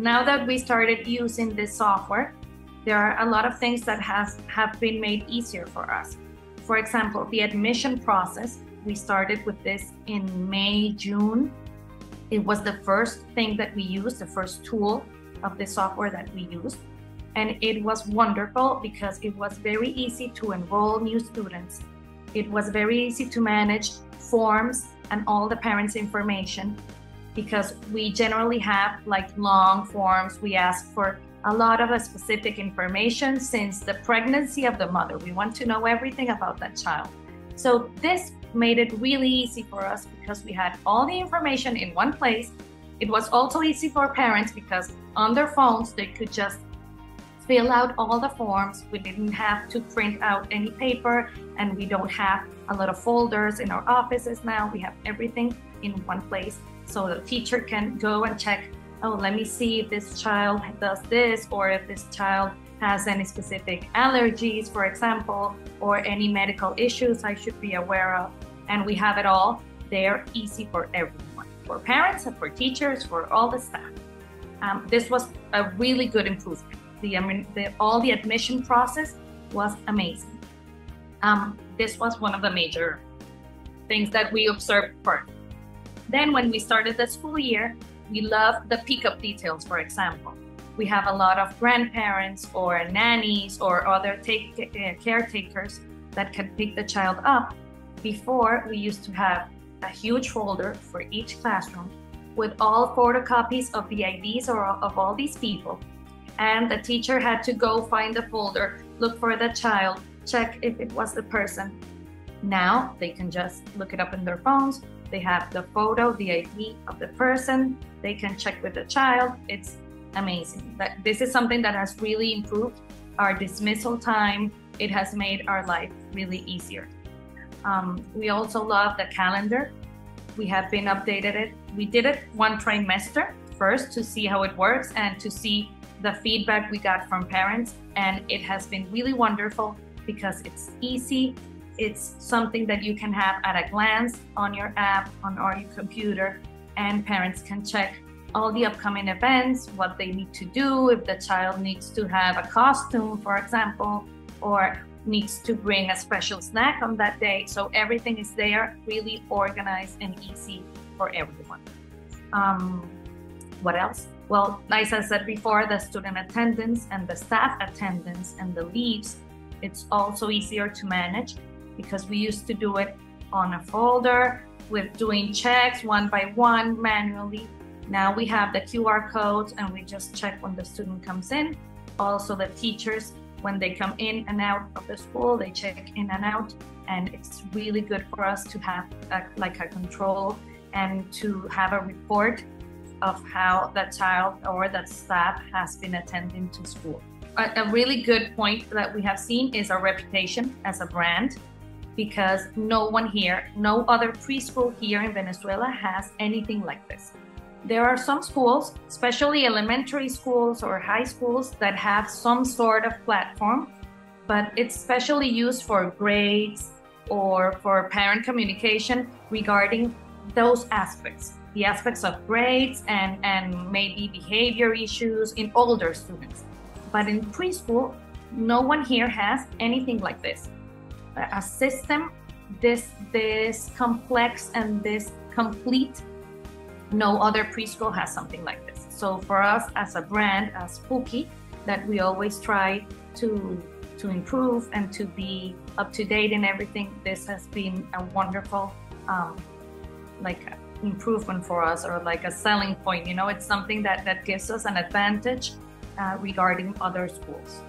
Now that we started using this software, there are a lot of things that have been made easier for us. For example, the admission process, we started with this in May, June. It was the first thing that we used, the first tool of the software that we used. And it was wonderful because it was very easy to enroll new students. It was very easy to manage forms and all the parents' information, because we generally have like long forms. We ask for a lot of specific information since the pregnancy of the mother. We want to know everything about that child. So this made it really easy for us because we had all the information in one place. It was also easy for parents because on their phones, they could just fill out all the forms. We didn't have to print out any paper, and we don't have a lot of folders in our offices now. We have everything in one place, so the teacher can go and check, oh, let me see if this child does this, or if this child has any specific allergies, for example, or any medical issues I should be aware of. And we have it all there, easy for everyone, for parents and for teachers, for all the staff. This was a really good improvement. All the admission process was amazing. This was one of the major things that we observed first. Then when we started the school year, we loved the pickup details, for example. We have a lot of grandparents or nannies or other caretakers that can pick the child up. Before, we used to have a huge folder for each classroom with all photocopies of the IDs or of all these people. And the teacher had to go find the folder, look for the child, check if it was the person. Now they can just look it up in their phones. They have the photo, the ID of the person. They can check with the child. It's amazing. This is something that has really improved our dismissal time. It has made our life really easier. We also love the calendar. We have been updated it. We did it one trimester first to see how it works and to see the feedback we got from parents, and it has been really wonderful because it's easy. It's something that you can have at a glance on your app, on your computer, and parents can check all the upcoming events, what they need to do, if the child needs to have a costume, for example, or needs to bring a special snack on that day. So everything is there, really organized and easy for everyone. What else? Well, as I said before, the student attendance and the staff attendance and the leaves, it's also easier to manage because we used to do it on a folder with doing checks one by one manually. Now we have the QR codes and we just check when the student comes in. Also the teachers, when they come in and out of the school, they check in and out, and it's really good for us to have like a control and to have a report of how that child or that staff has been attending to school. A really good point that we have seen is our reputation as a brand, because no one here, no other preschool here in Venezuela has anything like this. There are some schools, especially elementary schools or high schools, that have some sort of platform, but it's specially used for grades or for parent communication regarding those aspects. The aspects of grades and maybe behavior issues in older students. But in preschool, no one here has anything like this. A system this complex and this complete, no other preschool has something like this. So for us as a brand, as Puki, that we always try to improve and to be up to date in everything, this has been a wonderful improvement for us, or like a selling point. You know, it's something that gives us an advantage regarding other schools.